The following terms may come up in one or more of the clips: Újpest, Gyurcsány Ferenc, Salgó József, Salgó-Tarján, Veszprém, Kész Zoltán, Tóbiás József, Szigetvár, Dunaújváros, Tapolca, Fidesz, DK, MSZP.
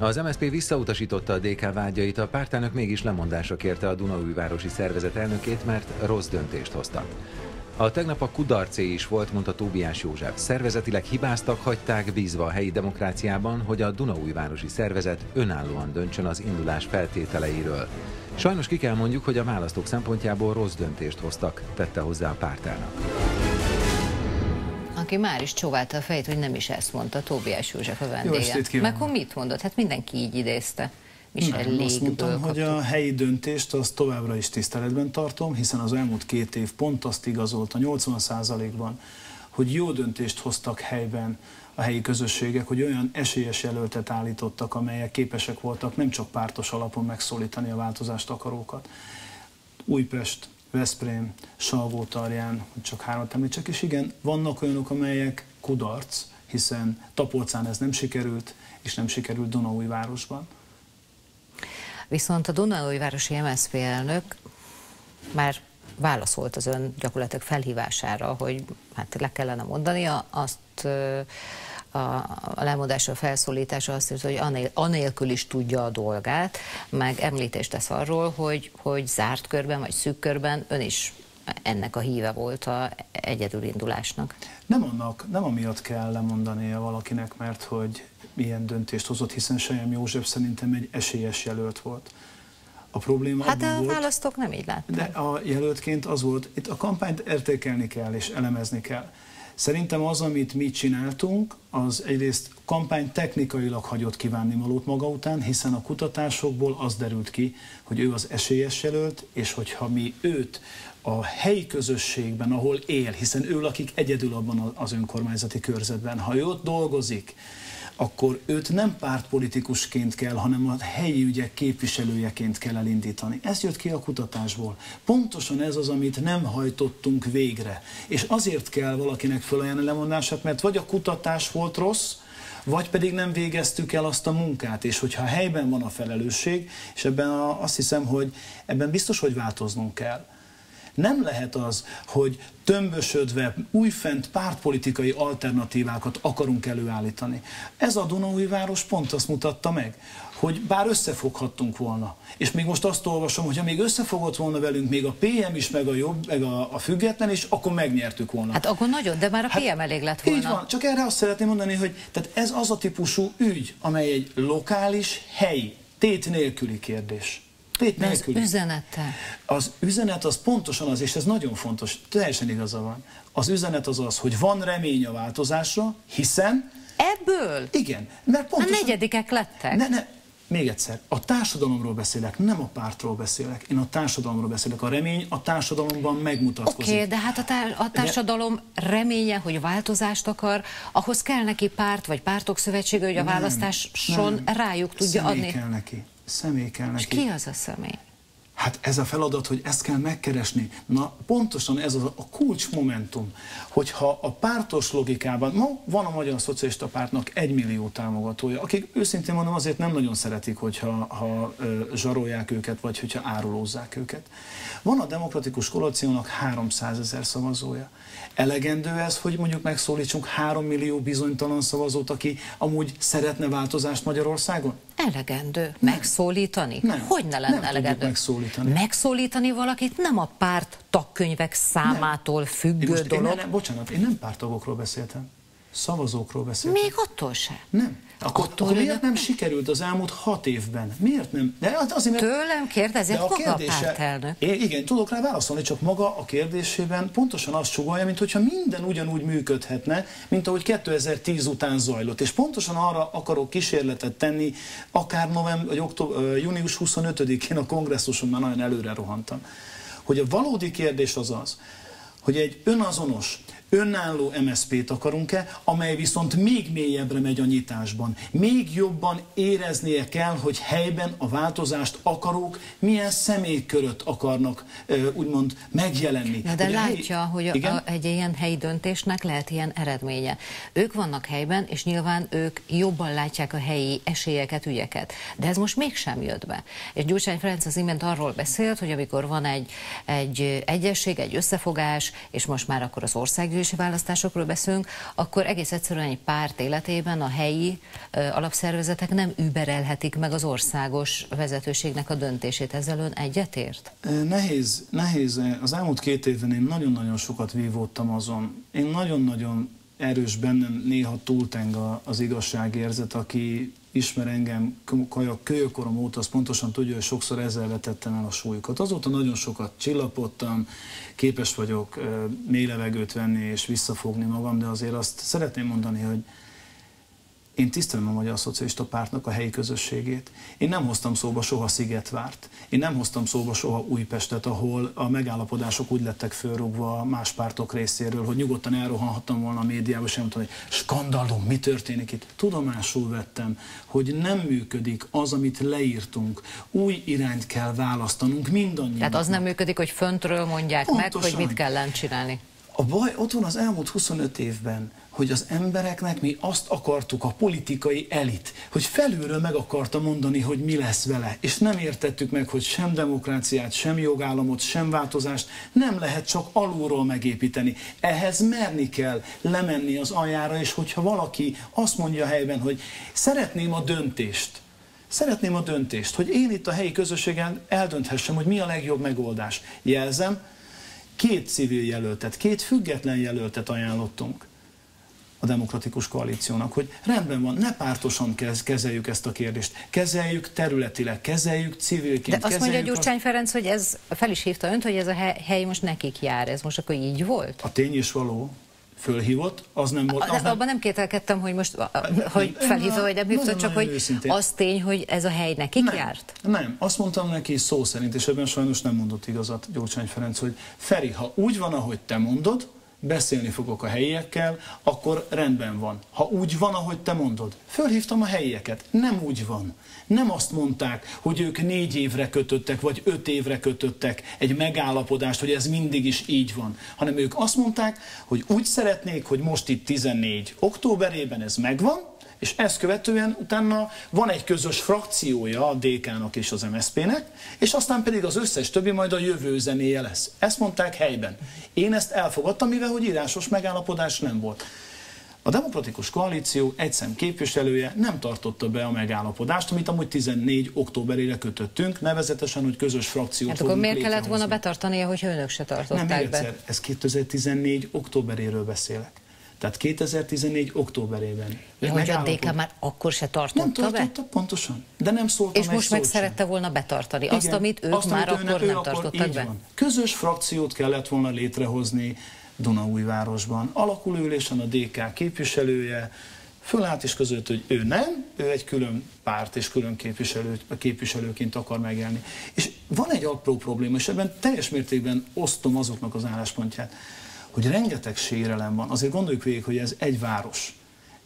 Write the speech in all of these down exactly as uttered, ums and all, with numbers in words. Az em es zé pé visszautasította a dé ká vágyait, a pártelnök mégis lemondásra kérte a dunaújvárosi szervezet elnökét, mert rossz döntést hoztak. A tegnap a kudarcé is volt, mondta Tóbiás József. Szervezetileg hibáztak, hagyták bízva a helyi demokráciában, hogy a dunaújvárosi szervezet önállóan döntsön az indulás feltételeiről. Sajnos ki kell mondjuk, hogy a választók szempontjából rossz döntést hoztak, tette hozzá a pártelnök. Aki már is csóválta a fejét, hogy nem is ezt mondta Tóbiás József a vendégen. Meg akkor mit mondott? Hát mindenki így idézte. Nem, azt mondtam, kaptuk. Hogy a helyi döntést azt továbbra is tiszteletben tartom, hiszen az elmúlt két év pont azt igazolta nyolcvan százalékban, hogy jó döntést hoztak helyben a helyi közösségek, hogy olyan esélyes jelöltet állítottak, amelyek képesek voltak nem csak pártos alapon megszólítani a változást akarókat. Újpest, Veszprém, Salgó-Tarján, csak hármat említsek, és igen, vannak olyanok, amelyek kudarc, hiszen Tapolcán ez nem sikerült, és nem sikerült Dunaújvárosban. Viszont a dunaújvárosi em es zé pé elnök már válaszolt az ön gyakorlatilag felhívására, hogy hát le kellene mondania, azt a, a lemondásra, a felszólításra azt hisz, hogy anél, anélkül is tudja a dolgát, meg említést tesz arról, hogy, hogy zárt körben vagy szűk körben ön is ennek a híve volt a egyedülindulásnak. Nem annak, nem amiatt kell lemondania valakinek, mert hogy ilyen döntést hozott, hiszen Salgó József szerintem egy esélyes jelölt volt. A probléma hát abban a volt, választók nem így látták. De a jelöltként az volt, itt a kampányt értékelni kell és elemezni kell. Szerintem az, amit mi csináltunk, az egyrészt kampány technikailag hagyott kívánni valót maga után, hiszen a kutatásokból az derült ki, hogy ő az esélyes jelölt, és hogyha mi őt a helyi közösségben, ahol él, hiszen ő lakik egyedül abban az önkormányzati körzetben, ha ő ott dolgozik, akkor őt nem pártpolitikusként kell, hanem a helyi ügyek képviselőjeként kell elindítani. Ez jött ki a kutatásból. Pontosan ez az, amit nem hajtottunk végre. És azért kell valakinek felajánlani lemondását, mert vagy a kutatás volt rossz, vagy pedig nem végeztük el azt a munkát, és hogyha helyben van a felelősség, és ebben a, azt hiszem, hogy ebben biztos, hogy változnunk kell. Nem lehet az, hogy tömbösödve újfent pártpolitikai alternatívákat akarunk előállítani. Ez a Dunaújváros pont azt mutatta meg, hogy bár összefoghattunk volna, és még most azt olvasom, hogy ha még összefogott volna velünk, még a pé em is, meg a jobb, meg a, a független is, akkor megnyertük volna. Hát akkor nagyon, de már a pé em hát, elég lett volna. Így van, csak erre azt szeretném mondani, hogy tehát ez az a típusú ügy, amely egy lokális, helyi, tét nélküli kérdés. Az üzenete. Az üzenet az pontosan az, és ez nagyon fontos, teljesen igaza van. Az üzenet az az, hogy van remény a változásra, hiszen... Ebből? Igen. Mert pontosan... A negyedikek lettek. Ne, ne, még egyszer, a társadalomról beszélek, nem a pártról beszélek. Én a társadalomról beszélek. A remény a társadalomban megmutatkozik. Oké, okay, de hát a, tár a társadalom de... reménye, hogy változást akar, ahhoz kell neki párt, vagy pártok szövetsége, hogy a nem, választáson nem. rájuk tudja Személy adni. Kell neki. Személy kell neki. És ki az a személy? Hát ez a feladat, hogy ezt kell megkeresni. Na, pontosan ez az a kulcsmomentum, hogyha a pártos logikában, ma van a Magyar Szocialista Pártnak egymillió támogatója, akik őszintén mondom azért nem nagyon szeretik, hogyha ha, ö, zsarolják őket, vagy hogyha árulózzák őket. Van a Demokratikus Koalíciónak háromszázezer szavazója. Elegendő ez, hogy mondjuk megszólítsunk három millió bizonytalan szavazót, aki amúgy szeretne változást Magyarországon? Elegendő. Nem. Megszólítani? Nem. Hogy ne lenne nem elegendő? Megszólítani. Megszólítani valakit nem a párt tagkönyvek számától nem. függő most, dolog. Én nem, bocsánat, én nem párttagokról beszéltem. Szavazókról beszéltem. Még attól sem? Nem. Akkor, attól akkor miért nem sikerült az elmúlt hat évben? Miért nem? De azért, mert... Tőlem kérdezi, maga kérdése... a pártelnök. Igen, tudok rá válaszolni, csak maga a kérdésében pontosan azt sugallja, mint hogyha minden ugyanúgy működhetne, mint ahogy kétezer-tíz után zajlott. És pontosan arra akarok kísérletet tenni, akár november, október, június huszonötödikén a kongresszuson már nagyon előre rohantam, hogy a valódi kérdés az az, hogy egy önazonos, önálló em es zé pét akarunk-e, amely viszont még mélyebbre megy a nyitásban. Még jobban éreznie kell, hogy helyben a változást akarók milyen személyköröt akarnak úgymond megjelenni. Na de ugye látja, helyi... hogy a, a, egy ilyen helyi döntésnek lehet ilyen eredménye. Ők vannak helyben, és nyilván ők jobban látják a helyi esélyeket, ügyeket. De ez most mégsem jött be. És Gyurcsány Ferenc az imént arról beszélt, hogy amikor van egy, egy egyesség, egy összefogás, és most már akkor az ország országgyűlési választásokról beszélünk, akkor egész egyszerűen egy párt életében a helyi alapszervezetek nem überelhetik meg az országos vezetőségnek a döntését. Ezzel ön egyetért? Nehéz, nehéz. Az elmúlt két évben én nagyon-nagyon sokat vívódtam azon. Én nagyon-nagyon erős bennem néha túlteng az igazságérzet, aki ismer engem kölyökorom óta, az pontosan tudja, hogy sokszor ezzel vetettem el a súlyukat. Azóta nagyon sokat csillapodtam, képes vagyok mély levegőt venni és visszafogni magam, de azért azt szeretném mondani, hogy én tisztelem a Magyar Szocialista Pártnak a helyi közösségét. Én nem hoztam szóba soha Szigetvárt, én nem hoztam szóba soha Újpestet, ahol a megállapodások úgy lettek fölrúgva más pártok részéről, hogy nyugodtan elrohanhattam volna a médiába, és nem tudom, hogy skandalom, mi történik itt. Tudomásul vettem, hogy nem működik az, amit leírtunk. Új irányt kell választanunk mindannyian. Tehát az nem működik, hogy föntről mondják pontosan meg, hogy mit kellene csinálni. A baj ott van az elmúlt huszonöt évben, hogy az embereknek mi azt akartuk, a politikai elit, hogy felülről meg akarta mondani, hogy mi lesz vele. És nem értettük meg, hogy sem demokráciát, sem jogállamot, sem változást nem lehet csak alulról megépíteni. Ehhez merni kell lemenni az aljára, és hogyha valaki azt mondja a helyben, hogy szeretném a döntést, szeretném a döntést, hogy én itt a helyi közösségen eldönthessem, hogy mi a legjobb megoldás. Jelzem, két civil jelöltet, két független jelöltet ajánlottunk a Demokratikus Koalíciónak, hogy rendben van, ne pártosan kezeljük ezt a kérdést, kezeljük területileg, kezeljük civilként. De azt mondja Gyurcsány Ferenc, hogy ez, fel is hívta önt, hogy ez a hely most nekik jár, ez most akkor így volt? A tény is való. Fölhívott, az nem volt... Az nem... Abban nem kételkedtem, hogy most hogy felhívta, vagy nem hívta, csak hogy őszintén. Az tény, hogy ez a hely nekik nem járt? Nem, azt mondtam neki szó szerint, és ebben sajnos nem mondott igazat Gyurcsány Ferenc, hogy Feri, ha úgy van, ahogy te mondod, beszélni fogok a helyiekkel, akkor rendben van. Ha úgy van, ahogy te mondod. Fölhívtam a helyieket. Nem úgy van. Nem azt mondták, hogy ők négy évre kötöttek, vagy öt évre kötöttek egy megállapodást, hogy ez mindig is így van. Hanem ők azt mondták, hogy úgy szeretnék, hogy most itt tizennégy októberében ez megvan, és ezt követően utána van egy közös frakciója a dé ká-nak és az em es zé pé-nek, és aztán pedig az összes többi majd a jövő zenéje lesz. Ezt mondták helyben. Én ezt elfogadtam, mivel hogy írásos megállapodás nem volt. A Demokratikus Koalíció egyszem képviselője nem tartotta be a megállapodást, amit amúgy tizennégy októberére kötöttünk, nevezetesen, hogy közös frakciót hát akkor miért kellett volna betartania, hogy önök se tartották nem, be? Ez kétezer-tizennégy októberéről beszélek. Tehát kétezer-tizennégy októberében. Ja, hogy a dé ká már akkor se tartotta nem tartotta, be? Nem tartotta, pontosan. De nem szóltam. És most meg szerette volna betartani igen, azt, amit ők azt, már amit akkor nem tartottak be? Van. Közös frakciót kellett volna létrehozni Dunaújvárosban. Alakulülésen a dé ká képviselője fölállt és között, hogy ő nem, ő egy külön párt és külön képviselő, képviselőként akar megélni. És van egy apró probléma, és ebben teljes mértékben osztom azoknak az álláspontját, hogy rengeteg sérelem van. Azért gondoljuk végig, hogy ez egy város.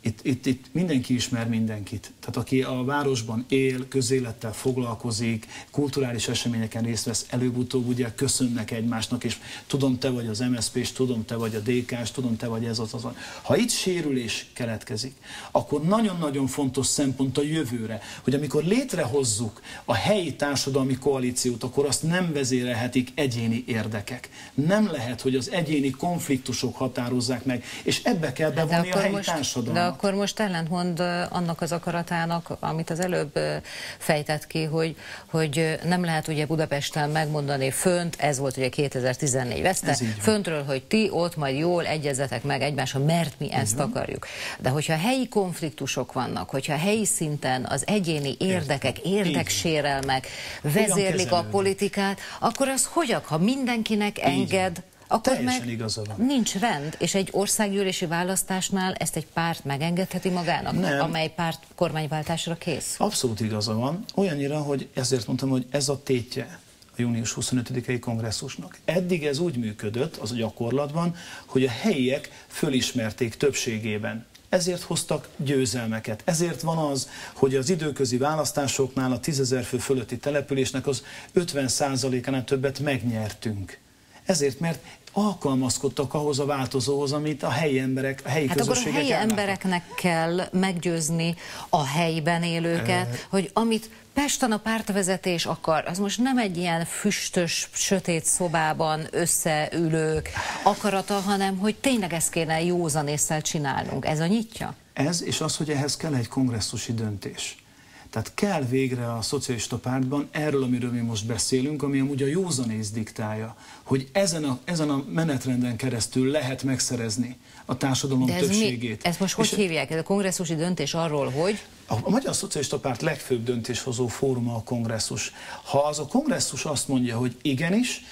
Itt, itt, itt mindenki ismer mindenkit. Tehát aki a városban él, közélettel foglalkozik, kulturális eseményeken részt vesz, előbb-utóbb ugye köszönnek egymásnak, és tudom, te vagy az em es zé pés, tudom, te vagy a dé ká-s, tudom, te vagy ez az azon. Ha itt sérülés keletkezik, akkor nagyon-nagyon fontos szempont a jövőre, hogy amikor létrehozzuk a helyi társadalmi koalíciót, akkor azt nem vezérelhetik egyéni érdekek. Nem lehet, hogy az egyéni konfliktusok határozzák meg, és ebbe kell bevonni a helyi most... társadalmat. Akkor most ellentmond annak az akaratának, amit az előbb fejtett ki, hogy, hogy nem lehet ugye Budapesten megmondani fönt, ez volt ugye kétezer-tizennégy veszte, föntről, hogy ti ott majd jól egyezzetek meg egymásra, mert mi ezt uh-huh. akarjuk. De hogyha helyi konfliktusok vannak, hogyha helyi szinten az egyéni érdekek, érdeksérelmek vezérlik a politikát, akkor az hogyan, ha mindenkinek enged, akkor teljesen meg igaza van. Nincs rend, és egy országgyűlési választásnál ezt egy párt megengedheti magának, nem. amely párt kormányváltásra kész. Abszolút igaza van, olyannyira, hogy ezért mondtam, hogy ez a tétje a június huszonötödikei kongresszusnak. Eddig ez úgy működött, az a gyakorlatban, hogy a helyiek fölismerték többségében. Ezért hoztak győzelmeket. Ezért van az, hogy az időközi választásoknál a tízezer fő fölötti településnek az ötven százalékánál többet megnyertünk. Ezért, mert alkalmazkodtak ahhoz a változóhoz, amit a helyi emberek, a helyi hát közösségek Hát akkor a helyi embereknek kell meggyőzni a helyben élőket, e... hogy amit Pesten a pártvezetés akar, az most nem egy ilyen füstös, sötét szobában összeülők akarata, hanem hogy tényleg ezt kéne józan ésszel csinálnunk. Ez a nyitja? Ez, és az, hogy ehhez kell egy kongresszusi döntés. Tehát kell végre a szocialista pártban erről, amiről mi most beszélünk, ami amúgy a józanész diktálja, hogy ezen a, ezen a menetrenden keresztül lehet megszerezni a társadalom ez többségét. Mi, ezt most és hogy hívják? Ez a kongresszusi döntés arról, hogy... A, a Magyar Szocialista Párt legfőbb döntéshozó fóruma a kongresszus. Ha az a kongresszus azt mondja, hogy igenis,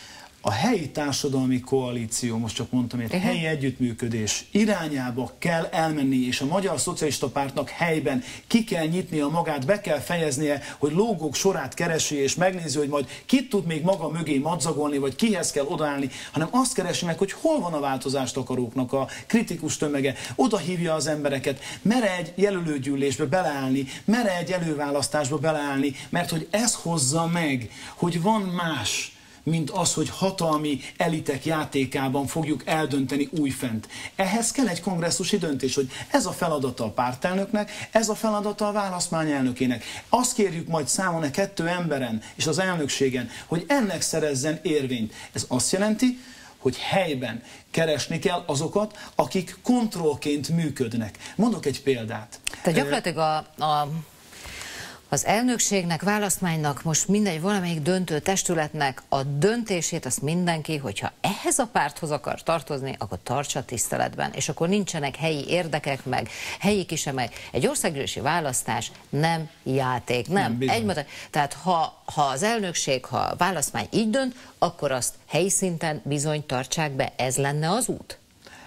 a helyi társadalmi koalíció, most csak mondtam, egy helyi együttműködés irányába kell elmenni, és a Magyar Szocialista Pártnak helyben ki kell nyitnia magát, be kell fejeznie, hogy lógók sorát keresi, és megnézi, hogy majd kit tud még maga mögé madzagolni, vagy kihez kell odaállni, hanem azt keresi meg, hogy hol van a változást akaróknak a kritikus tömege, oda hívja az embereket, mere egy jelölőgyűlésbe beleállni, mere egy előválasztásba beleállni, mert hogy ez hozza meg, hogy van más, mint az, hogy hatalmi elitek játékában fogjuk eldönteni újfent. Ehhez kell egy kongresszusi döntés, hogy ez a feladata a pártelnöknek, ez a feladata a választmány elnökének. Azt kérjük majd számon a kettő emberen és az elnökségen, hogy ennek szerezzen érvényt. Ez azt jelenti, hogy helyben keresni kell azokat, akik kontrollként működnek. Mondok egy példát. Tehát gyakorlatilag a... a... az elnökségnek, választmánynak, most mindegy, valamelyik döntő testületnek a döntését, azt mindenki, hogyha ehhez a párthoz akar tartozni, akkor tartsa tiszteletben, és akkor nincsenek helyi érdekek meg, helyi kisemek. Egy országgyűlési választás nem játék, nem. nem Egy, tehát ha, ha az elnökség, ha a választmány így dönt, akkor azt helyi szinten bizony tartsák be, ez lenne az út?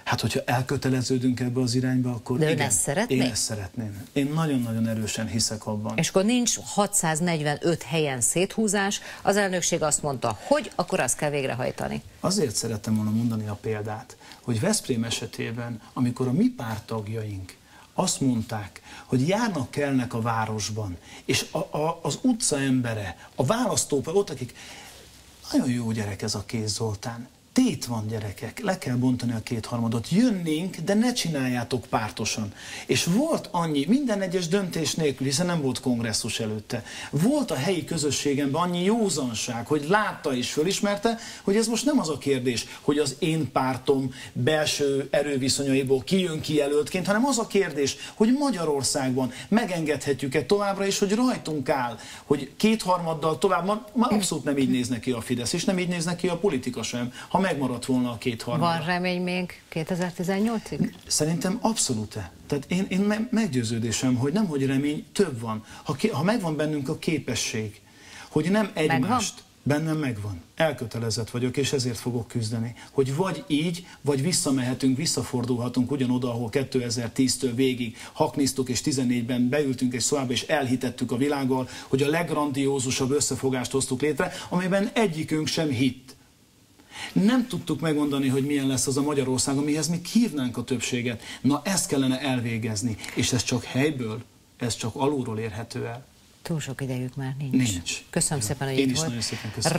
Hát, hogyha elköteleződünk ebbe az irányba, akkor De igen, ezt szeretném? Én ezt szeretném. Én nagyon-nagyon erősen hiszek abban. És akkor nincs hatszáznegyvenöt helyen széthúzás, az elnökség azt mondta, hogy akkor azt kell végrehajtani. Azért szerettem volna mondani a példát, hogy Veszprém esetében, amikor a mi párttagjaink azt mondták, hogy járnak kellnek a városban, és a, a, az utca embere, a választópa, ott akik, nagyon jó gyerek ez a Kész Zoltán. Tét van, gyerekek, le kell bontani a kétharmadot. Jönnénk, de ne csináljátok pártosan. És volt annyi, minden egyes döntés nélkül, hiszen nem volt kongresszus előtte, volt a helyi közösségemben annyi józanság, hogy látta és fölismerte, hogy ez most nem az a kérdés, hogy az én pártom belső erőviszonyaiból kijön kijelöltként, hanem az a kérdés, hogy Magyarországban megengedhetjük-e továbbra is, hogy rajtunk áll, hogy kétharmaddal tovább, már, már abszolút nem így néz neki a Fidesz, és nem így néz neki a politika sem, ha megmaradt volna a kétharmad. Van remény még kétezer-tizennyolcig? Szerintem abszolút-e. Tehát én, én meggyőződésem, hogy nemhogy remény, több van. Ha, ki, ha megvan bennünk a képesség, hogy nem egymást, megvan? bennem megvan. Elkötelezett vagyok, és ezért fogok küzdeni. Hogy vagy így, vagy visszamehetünk, visszafordulhatunk ugyanoda, ahol kétezer-tíztől végig hakniztuk, és tizennégyben beültünk egy szobába, és elhitettük a világgal, hogy a leggrandiózusabb összefogást hoztuk létre, amiben egyikünk sem hitt. Nem tudtuk megmondani, hogy milyen lesz az a Magyarország, amihez mi hívnánk a többséget. Na, ezt kellene elvégezni. És ez csak helyből, ez csak alulról érhető el. Túl sok idejük már nincs. Nincs. Köszönöm szépen, hogy itt volt. Én is nagyon szépen köszönöm.